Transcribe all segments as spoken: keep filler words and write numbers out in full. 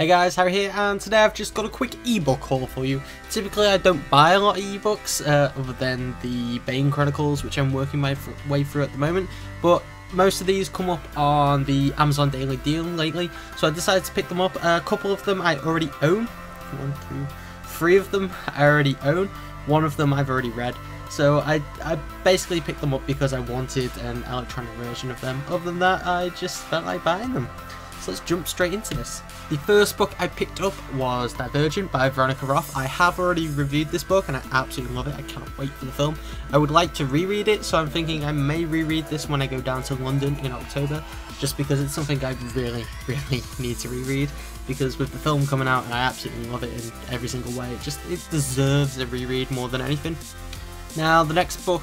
Hey guys, Harry here, and today I've just got a quick ebook haul for you. Typically I don't buy a lot of ebooks, uh, other than the Bane Chronicles, which I'm working my way through at the moment, but most of these come up on the Amazon Daily Deal lately, so I decided to pick them up. A couple of them I already own, one, two, three of them I already own, one of them I've already read. So I, I basically picked them up because I wanted an electronic version of them. Other than that, I just felt like buying them. So let's jump straight into this. The first book I picked up was Divergent by Veronica Roth. I have already reviewed this book and I absolutely love it. I cannot wait for the film. I would like to reread it, so I'm thinking I may reread this when I go down to London in October, just because it's something I really, really need to reread, because with the film coming out, and I absolutely love it in every single way, it just it deserves a reread more than anything. Now the next book,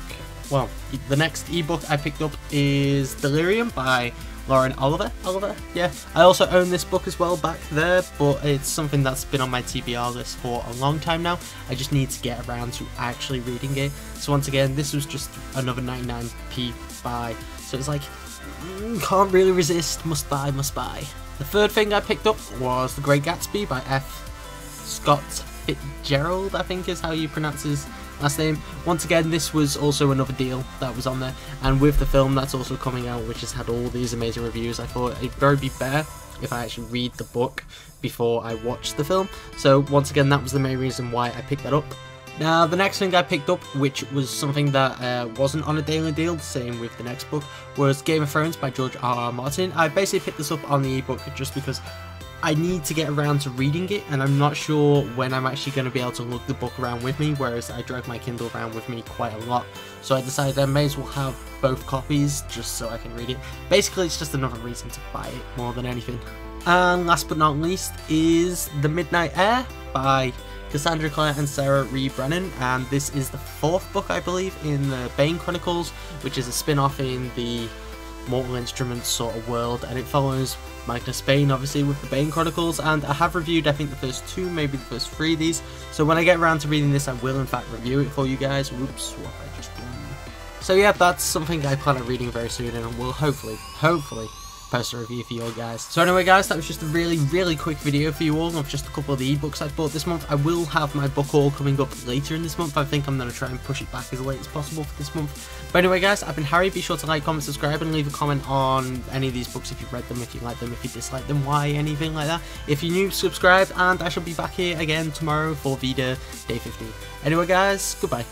well, the next ebook I picked up is Delirium by Lauren Oliver. Oliver, yeah. I also own this book as well back there, but it's something that's been on my T B R list for a long time now. I just need to get around to actually reading it. So once again, this was just another ninety-nine p buy. So it's like, can't really resist, must buy, must buy. The third thing I picked up was The Great Gatsby by F. Scott Fitzgerald, I think is how you pronounce his last name. Once again, this was also another deal that was on there, and with the film that's also coming out, which has had all these amazing reviews, I thought it'd very be fair if I actually read the book before I watched the film. So once again, that was the main reason why I picked that up. Now the next thing I picked up, which was something that uh, wasn't on a daily deal, the same with the next book, was Game of Thrones by George R. R. Martin. I basically picked this up on the ebook just because I need to get around to reading it, and I'm not sure when I'm actually going to be able to lug the book around with me, whereas I drag my Kindle around with me quite a lot. So I decided I may as well have both copies just so I can read it. Basically, it's just another reason to buy it more than anything. And last but not least is The Midnight Air by Cassandra Clare and Sarah Rees Brennan, and this is the fourth book, I believe, in the Bane Chronicles, which is a spin-off in the Mortal Instruments sort of world, and it follows Magnus Bane, obviously, with the Bane Chronicles. And I have reviewed, I think, the first two, maybe the first three of these, so when I get around to reading this, I will in fact review it for you guys. Whoops, what I just done. So yeah, that's something I plan on reading very soon, and will hopefully, hopefully post a review for you guys. So anyway guys, that was just a really, really quick video for you all of just a couple of the ebooks I bought this month. I will have my book haul coming up later in this month. I think I'm going to try and push it back as late as possible for this month. But anyway guys, I've been Harry. Be sure to like, comment, subscribe, and leave a comment on any of these books if you've read them, if you like them, if you dislike them, why, anything like that. If you're new, subscribe, and I shall be back here again tomorrow for Vida Day fifteen. Anyway guys, goodbye.